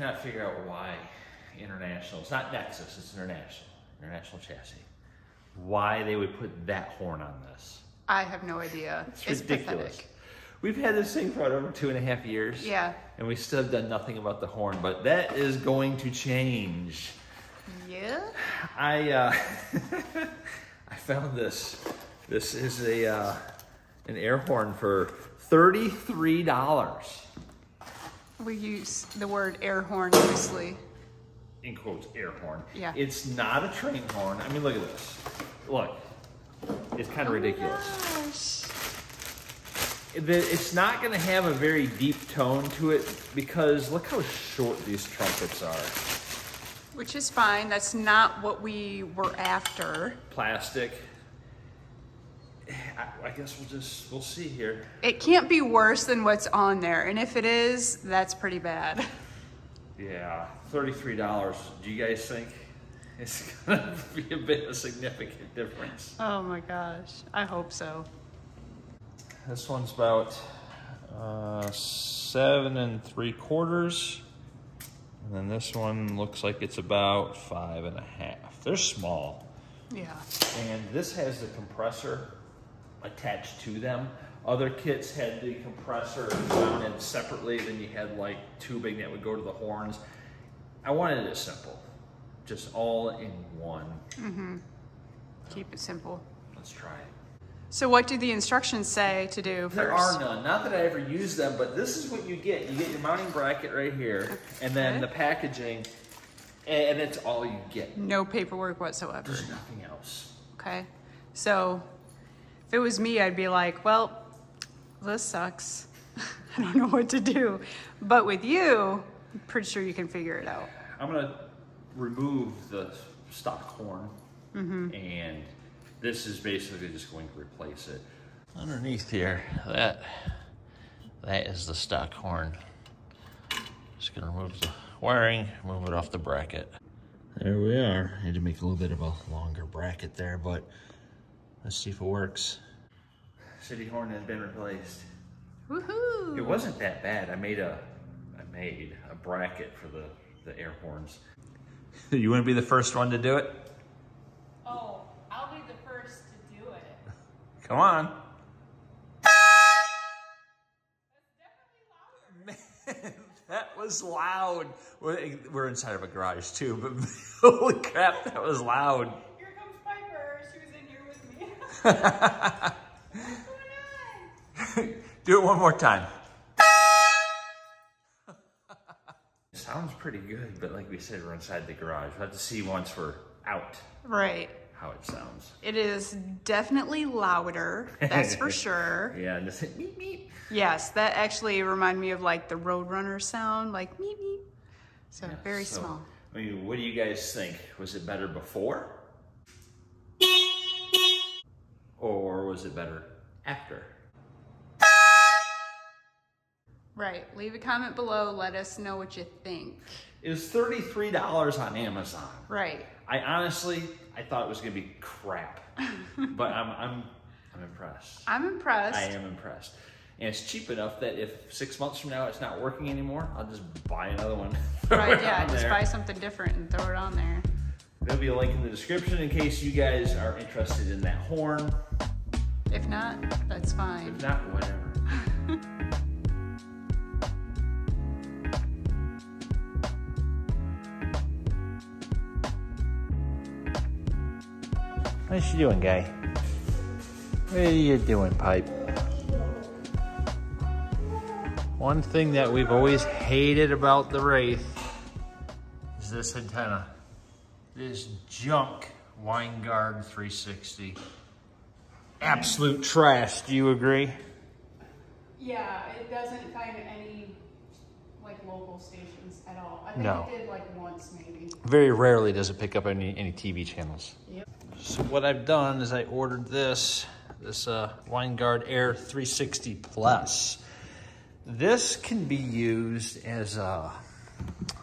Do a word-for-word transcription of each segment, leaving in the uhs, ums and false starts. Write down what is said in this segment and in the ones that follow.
cannot figure out why international, it's not Nexus, it's international, international chassis, why they would put that horn on this. I have no idea. It's, it's ridiculous. Pathetic. We've had this thing for over two and a half years. Yeah. And we still have done nothing about the horn, but that is going to change. Yeah. I uh, I found this. This is a uh, an air horn for thirty-three dollars. We use the word air horn loosely. In quotes, air horn. Yeah. It's not a train horn. I mean, look at this. Look. It's kind of oh ridiculous. Gosh. It's not going to have a very deep tone to it because look how short these trumpets are. Which is fine. That's not what we were after. Plastic. I, I guess we'll just, we'll see here. It can't be worse than what's on there. And if it is, that's pretty bad. Yeah, thirty-three dollars. Do you guys think it's gonna be a bit of a significant difference? Oh my gosh, I hope so. This one's about uh, seven and three quarters. And then this one looks like it's about five and a half. They're small. Yeah. And this has the compressor attached to them. Other kits had the compressor mounted separately, then you had like tubing that would go to the horns. I wanted it simple, just all in one. Mm-hmm. Keep it simple. Let's try it. So what do the instructions say to do first? There are none, not that I ever use them, but this is what you get. You get your mounting bracket right here, and then okay. the packaging, and it's all you get. No paperwork whatsoever. There's nothing else. Okay, so if it was me, I'd be like, well, this sucks. I don't know what to do. But with you, I'm pretty sure you can figure it out. I'm going to remove the stock horn. Mm-hmm. And this is basically just going to replace it. Underneath here, that that is the stock horn. Just going to remove the wiring, move it off the bracket. There we are. I had to make a little bit of a longer bracket there, but let's see if it works. City horn has been replaced. Woohoo! It wasn't that bad. I made a, I made a bracket for the the air horns. You want to be the first one to do it? Oh, I'll be the first to do it. Come on. That's definitely louder. Man, that was loud. We're, we're inside of a garage too, but holy crap, that was loud. Here comes Piper. She was in here with me. What's going on? Do it one more time. Sounds pretty good, but like we said, we're inside the garage. We'll have to see once we're out. Right. How it sounds. It is definitely louder, that's for sure. Yeah, and it's like meep meep. Yes, that actually reminded me of like the Roadrunner sound, like meep meep. So yeah, very so, small. I mean, what do you guys think? Was it better before? Or was it better after? Right. Leave a comment below. Let us know what you think. It was thirty-three dollars on Amazon. Right. I honestly, I thought it was going to be crap, but I'm, I'm, I'm impressed. I'm impressed. I am impressed. And it's cheap enough that if six months from now it's not working anymore, I'll just buy another one. Right. Yeah. Just there. Buy something different and throw it on there. There'll be a link in the description in case you guys are interested in that horn. If not, that's fine. If not, whatever. What you doing, guy? What are you doing, Pipe? One thing that we've always hated about the Wraith is this antenna. This junk Winegard three sixty. Absolute trash, do you agree? Yeah, it doesn't find any like local stations at all. I think no. It did like once maybe. Very rarely does it pick up any, any T V channels. Yep. So what I've done is I ordered this, this uh, Winegard Air three sixty Plus. This can be used as a,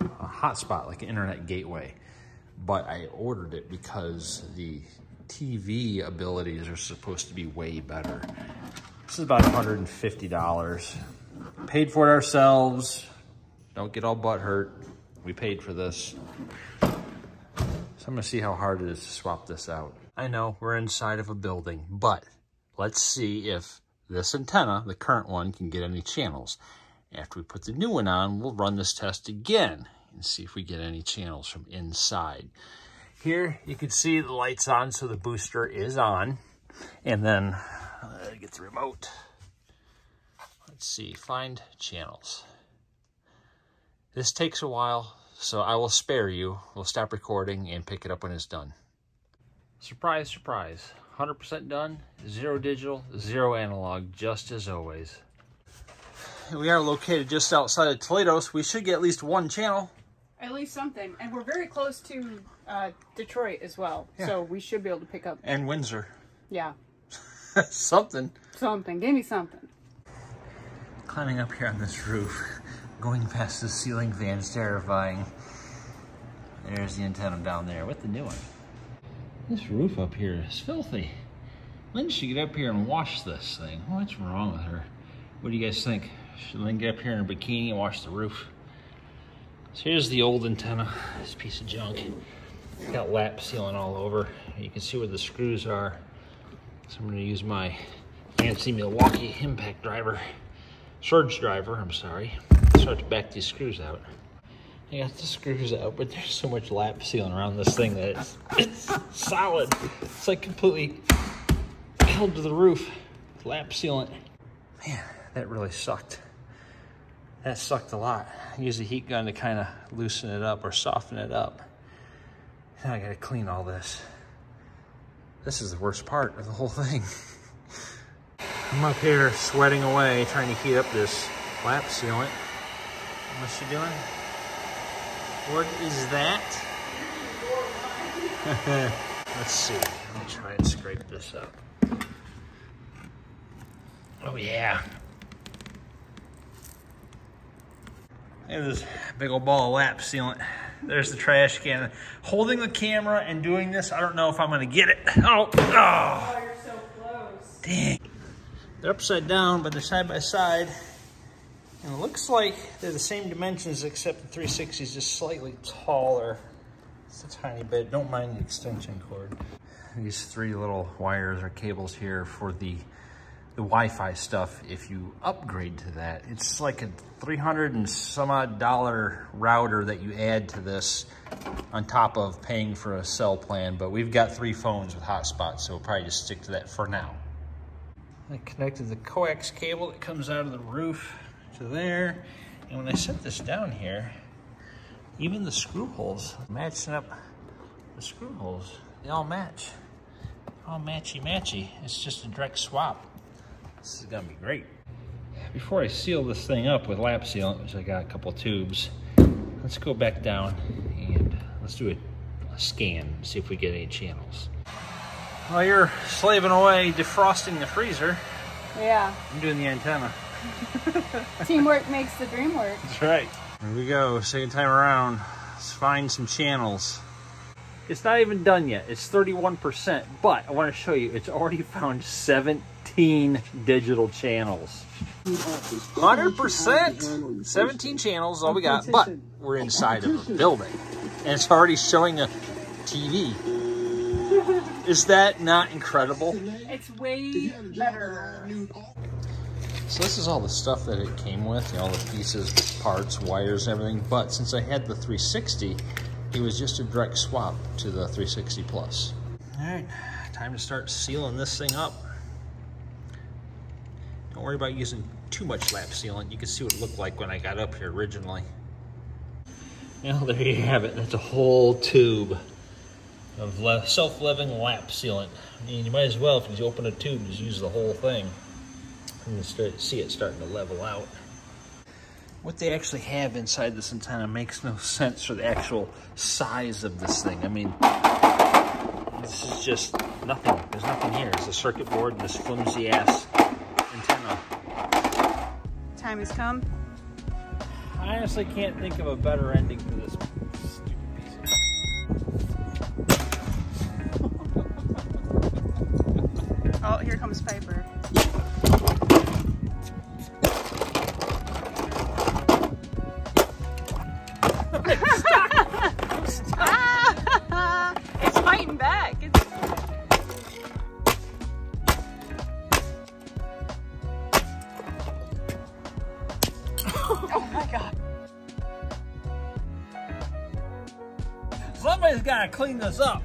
a hotspot, like an internet gateway. But I ordered it because the T V abilities are supposed to be way better. This is about one hundred fifty dollars. Paid for it ourselves. Don't get all butthurt. We paid for this. So I'm gonna see how hard it is to swap this out. I know we're inside of a building, but let's see if this antenna, the current one, can get any channels. After we put the new one on, we'll run this test again and see if we get any channels from inside. Here you can see the light's on, so the booster is on. And then uh, get the remote. Let's see, find channels. This takes a while, so I will spare you. We'll stop recording and pick it up when it's done. Surprise, surprise. one hundred percent done, zero digital, zero analog, just as always. We are located just outside of Toledo, so we should get at least one channel. At least something. And we're very close to uh, Detroit as well, yeah. So we should be able to pick up. And Windsor. Yeah. Something. Something. Give me something. Climbing up here on this roof. Going past the ceiling fan is terrifying. There's the antenna down there with the new one. This roof up here is filthy. Lynn should get up here and wash this thing. What's wrong with her? What do you guys think? Should Lynn get up here in her bikini and wash the roof? So here's the old antenna, this piece of junk. It's got lap sealing all over. You can see where the screws are. So I'm gonna use my fancy Milwaukee impact driver, surge driver, I'm sorry. Start to back these screws out. I got the screws out, but there's so much lap sealing around this thing that it's, it's solid. It's like completely held to the roof. Lap sealant. Man, that really sucked. That sucked a lot. I used a heat gun to kind of loosen it up or soften it up. Now I gotta clean all this. This is the worst part of the whole thing. I'm up here sweating away, trying to heat up this lap sealant. What's she doing? What is that? Let's see. Let me try and scrape this up. Oh yeah. Look at this big old ball of lap sealant. There's the trash can. Holding the camera and doing this, I don't know if I'm gonna get it. Oh, oh. Oh, you're so close. Dang. They're upside down, but they're side by side. And it looks like they're the same dimensions, except the three sixty is just slightly taller. It's a tiny bit. Don't mind the extension cord. These three little wires or cables here for the the Wi-Fi stuff. If you upgrade to that, it's like a three hundred and some odd dollar router that you add to this on top of paying for a cell plan, but we've got three phones with hotspots, so we'll probably just stick to that for now. I connected the coax cable that comes out of the roof to there, and when I set this down here, even the screw holes, matching up the screw holes, they all match. They're all matchy-matchy. It's just a direct swap. This is gonna be great. Before I seal this thing up with lap sealant, which I got a couple tubes, let's go back down and let's do a, a scan, see if we get any channels. Well, you're slaving away defrosting the freezer. Yeah. I'm doing the antenna. Teamwork makes the dream work. That's right. Here we go, second time around. Let's find some channels. It's not even done yet. It's thirty-one percent, but I want to show you, it's already found seventeen digital channels. one hundred percent! seventeen channels is all we got, but we're inside of a building. And it's already showing a T V. Is that not incredible? It's way better. So this is all the stuff that it came with, you know, all the pieces, parts, wires, everything. But since I had the three sixty, it was just a direct swap to the three sixty plus. All right, time to start sealing this thing up. Don't worry about using too much lap sealant. You can see what it looked like when I got up here originally. Well, there you have it. That's a whole tube of self-leveling lap sealant. I mean, you might as well, if you open a tube, just use the whole thing. I'm gonna start, see it starting to level out. What they actually have inside this antenna makes no sense for the actual size of this thing. I mean, this is just nothing. There's nothing here. It's a circuit board and this flimsy ass antenna. Time has come. I honestly can't think of a better ending for this stupid piece of... Oh, here comes Piper. God. Somebody's got to clean this up.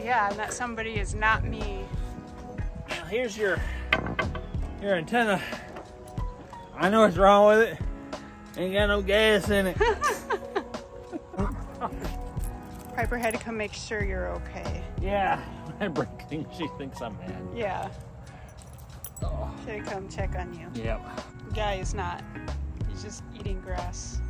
Yeah, and that somebody is not me. Here's your your antenna. I know what's wrong with it. Ain't got no gas in it. Piper had to come make sure you're okay. Yeah, my brake thinks she thinks I'm mad. Yeah. Oh. Should have come check on you. Yep. The guy is not. He's just eating grass.